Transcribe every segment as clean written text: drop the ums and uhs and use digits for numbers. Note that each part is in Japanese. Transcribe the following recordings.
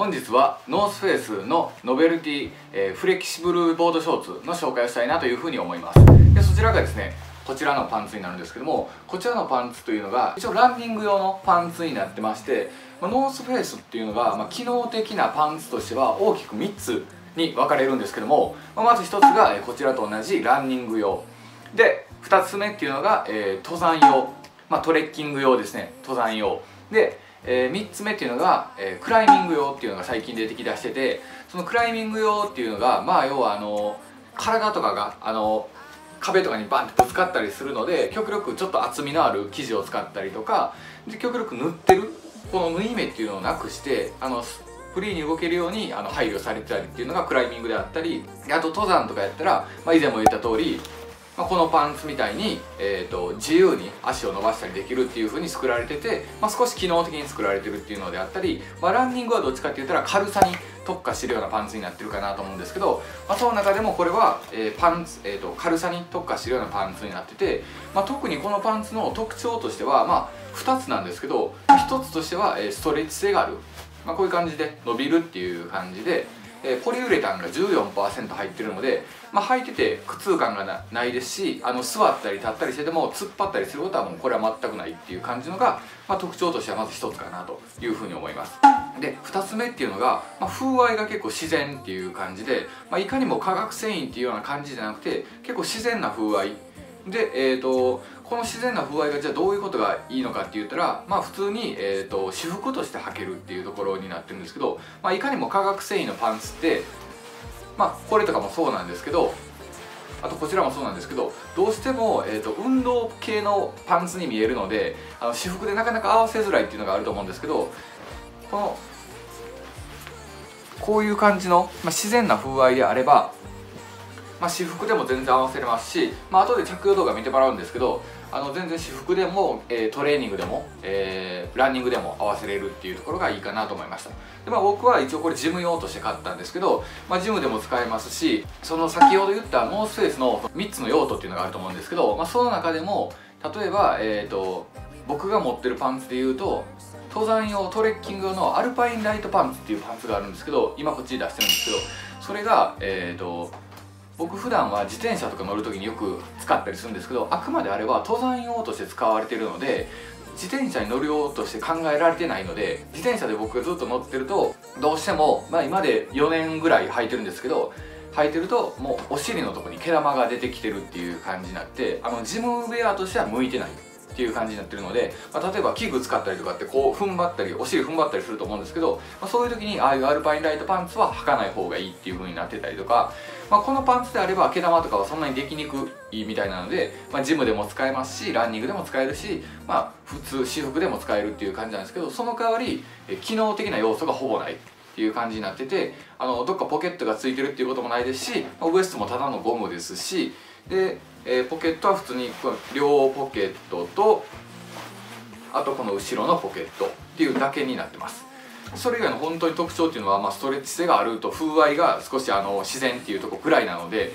本日はノースフェイスのノベルティ、フレキシブルボードショーツの紹介をしたいなというふうに思います。でそちらがですねこちらのパンツになるんですけども、こちらのパンツというのが一応ランニング用のパンツになってまして、ノースフェイスっていうのが機能的なパンツとしては大きく3つに分かれるんですけども、まず1つがこちらと同じランニング用で、2つ目っていうのが登山用、トレッキング用ですね、登山用で、3つ目っていうのがクライミング用っていうのが最近出てきだしてて、そのクライミング用っていうのが要は体とかが壁とかにバンってぶつかったりするので、極力ちょっと厚みのある生地を使ったりとかで、極力縫ってるこの縫い目っていうのをなくして、フリーに動けるように配慮されてたりっていうのがクライミングであったり、あと登山とかやったら、以前も言った通り、このパンツみたいに、自由に足を伸ばしたりできるっていう風に作られてて、少し機能的に作られてるっていうのであったり、ランニングはどっちかって言ったら軽さに特化してるようなパンツになってるかなと思うんですけど、その中でもこれは、軽さに特化してるようなパンツになってて、特にこのパンツの特徴としては、2つなんですけど、1つとしてはストレッチ性がある。こういう感じで伸びるっていう感じで、ポリウレタンが 14% 入ってるので、履いてて苦痛感がないですし、座ったり立ったりしてても突っ張ったりすることはもうこれは全くないっていう感じのが、特徴としてはまず一つかなというふうに思います。で2つ目っていうのが、風合いが結構自然っていう感じで、いかにも化学繊維っていうような感じじゃなくて、結構自然な風合いで、この自然な風合いがじゃあどういうことがいいのかって言ったら、普通に、私服として履けるっていうところになってるんですけど、いかにも化学繊維のパンツって、これとかもそうなんですけど、あとこちらもそうなんですけど、どうしても、運動系のパンツに見えるので、私服でなかなか合わせづらいっていうのがあると思うんですけど、こういう感じの、自然な風合いであれば、私服でも全然合わせれますし、後で着用動画見てもらうんですけど、全然私服でも、トレーニングでも、ランニングでも合わせれるっていうところがいいかなと思いました。で、僕は一応これジム用として買ったんですけど、ジムでも使えますし、その先ほど言ったノースフェイスの3つの用途っていうのがあると思うんですけど、その中でも例えば、僕が持ってるパンツで言うと、登山用トレッキング用のアルパインライトパンツっていうパンツがあるんですけど、今こっちに出してるんですけど、それが僕普段は自転車とか乗る時によく使ったりするんですけど、あくまであれは登山用として使われてるので、自転車に乗る用として考えられてないので、自転車で僕がずっと乗ってるとどうしても、今で4年ぐらい履いてるんですけど、履いてるともうお尻のとこに毛玉が出てきてるっていう感じになって、ジムウェアとしては向いてないっていう感じになってるので、例えば器具使ったりとかってこう踏ん張ったり、お尻踏ん張ったりすると思うんですけど、そういう時にああいうアルパインライトパンツは履かない方がいいっていう風になってたりとか、このパンツであれば毛玉とかはそんなにできにくいみたいなので、ジムでも使えますし、ランニングでも使えるし、普通私服でも使えるっていう感じなんですけど、その代わり機能的な要素がほぼないっていう感じになってて、どっかポケットがついてるっていうこともないですし、ウエストもただのゴムですし、でポケットは普通に両ポケットと、あとこの後ろのポケットっていうだけになってます。それ以外の本当に特徴っていうのは、ストレッチ性があると風合いが少し自然っていうところくらいなので、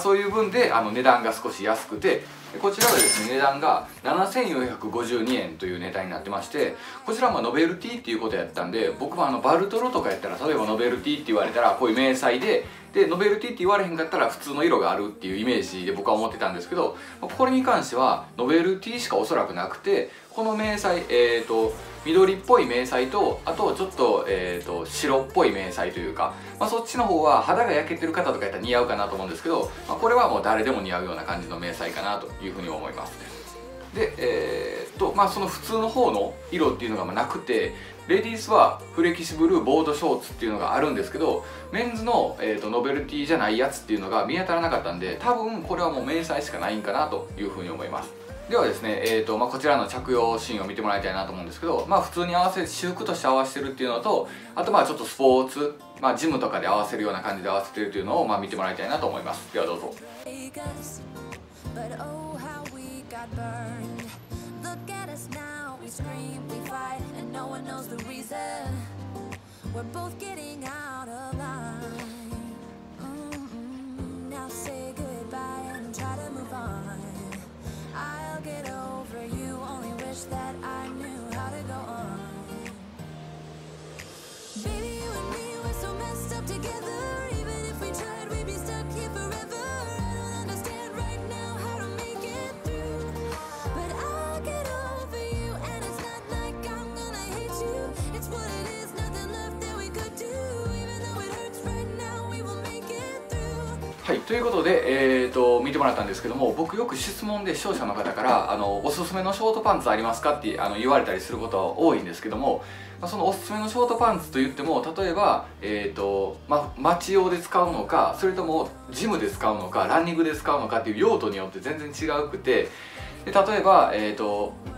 そういう分で値段が少し安くて、こちらはですね値段が7452円という値段になってまして、こちらもノベルティっていうことやったんで、僕もバルトロとかやったら、例えばノベルティって言われたらこういう迷彩で、ノベルティって言われへんかったら普通の色があるっていうイメージで僕は思ってたんですけど、これに関してはノベルティしかおそらくなくて、この迷彩、緑っぽい迷彩と、あとちょっと、白っぽい迷彩というか、そっちの方は肌が焼けてる方とかやったら似合うかなと思うんですけど、これはもう誰でも似合うような感じの迷彩かなというふうに思います。で、その普通の方の色っていうのがなくて、レディースはフレキシブルボードショーツっていうのがあるんですけど、メンズの、ノベルティじゃないやつっていうのが見当たらなかったんで、多分これはもう迷彩しかないんかなというふうに思います。ではですね、こちらの着用シーンを見てもらいたいなと思うんですけど、普通に合わせて私服として合わせてるっていうのと、あとちょっとスポーツ、ジムとかで合わせるような感じで合わせてるっていうのを見てもらいたいなと思います。ではどうぞ。Baby, you and はい、ということで、見てもらったんですけども、僕よく質問で視聴者の方からおすすめのショートパンツありますかって言われたりすることは多いんですけども、そのおすすめのショートパンツといっても、例えば、街用で使うのか、それともジムで使うのか、ランニングで使うのかっていう用途によって全然違うくて、で例えば、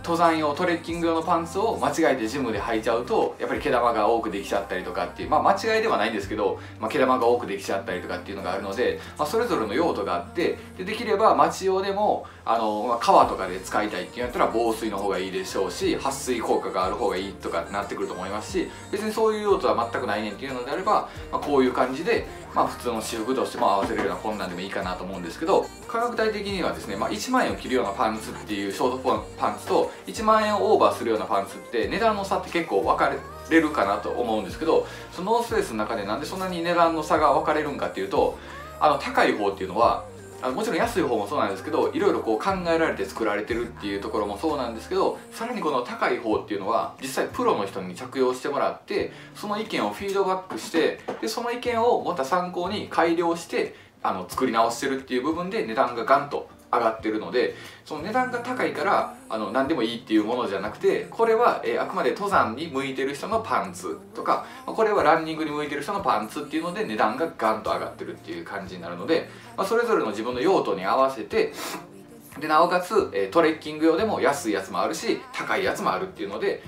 登山用トレッキング用のパンツを間違えてジムで履いちゃうとやっぱり毛玉が多くできちゃったりとかっていう、間違いではないんですけど、毛玉が多くできちゃったりとかっていうのがあるので、それぞれの用途があって、 できれば街用でも川とかで使いたいっていうんだったら防水の方がいいでしょうし、撥水効果がある方がいいとかなってくると思いますし、別にそういう用途は全くないねんっていうのであれば、こういう感じで、普通の私服としても合わせるようなこんなんでもいいかなと思うんですけど、価格帯的にはですね、1万円を切るようなパンツっていうショートパンツと1万円をオーバーするようなパンツって値段の差って結構分かれるかなと思うんですけど、そのノースフェイスの中でなんでそんなに値段の差が分かれるんかっていうと、高い方っていうのはもちろん安い方もそうなんですけど、いろいろこう考えられて作られてるっていうところもそうなんですけど、さらにこの高い方っていうのは実際プロの人に着用してもらって、その意見をフィードバックして、でその意見をまた参考に改良して作り直してるっていう部分で値段がガンと上がってるので、その値段が高いから何でもいいっていうものじゃなくて、これは、あくまで登山に向いてる人のパンツとか、これはランニングに向いてる人のパンツっていうので値段がガンと上がってるっていう感じになるので、それぞれの自分の用途に合わせて、でなおかつ、トレッキング用でも安いやつもあるし高いやつもあるっていうので、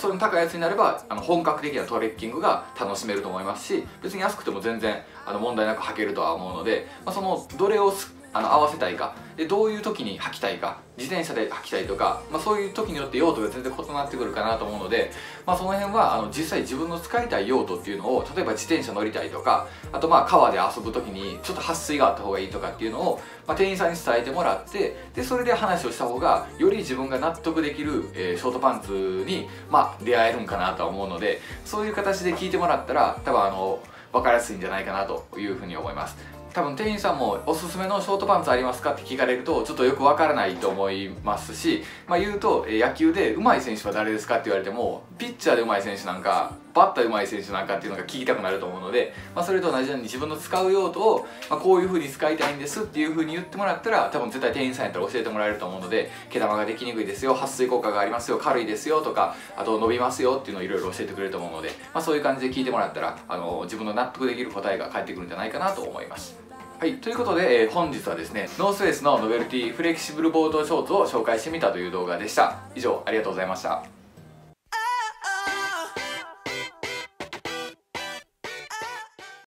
それの高いやつになれば本格的なトレッキングが楽しめると思いますし、別に安くても全然問題なく履けるとは思うので、そのどれを合わせたいかで、どういう時に履きたいか、自転車で履きたいとか、そういう時によって用途が全然異なってくるかなと思うので、その辺は実際自分の使いたい用途っていうのを、例えば自転車乗りたいとか、あと川で遊ぶ時にちょっと撥水があった方がいいとかっていうのを、店員さんに伝えてもらって、でそれで話をした方がより自分が納得できる、ショートパンツに、出会えるんかなとは思うので、そういう形で聞いてもらったら多分分かりやすいんじゃないかなというふうに思います。多分店員さんもおすすめのショートパンツありますかって聞かれるとちょっとよくわからないと思いますし、言うと野球で上手い選手は誰ですかって言われても、ピッチャーで上手い選手なんかバッター上手い選手なんかっていうのが聞きたくなると思うので、それと同じように自分の使う用途を、こういう風に使いたいんですっていう風に言ってもらったら、多分絶対店員さんやったら教えてもらえると思うので、毛玉ができにくいですよ、撥水効果がありますよ、軽いですよとか、あと伸びますよっていうのをいろいろ教えてくれると思うので、そういう感じで聞いてもらったら自分の納得できる答えが返ってくるんじゃないかなと思います。はい、ということで、本日はですね、ノースフェイスのノベルティフレキシブルボードショーツを紹介してみたという動画でした。以上、ありがとうございました。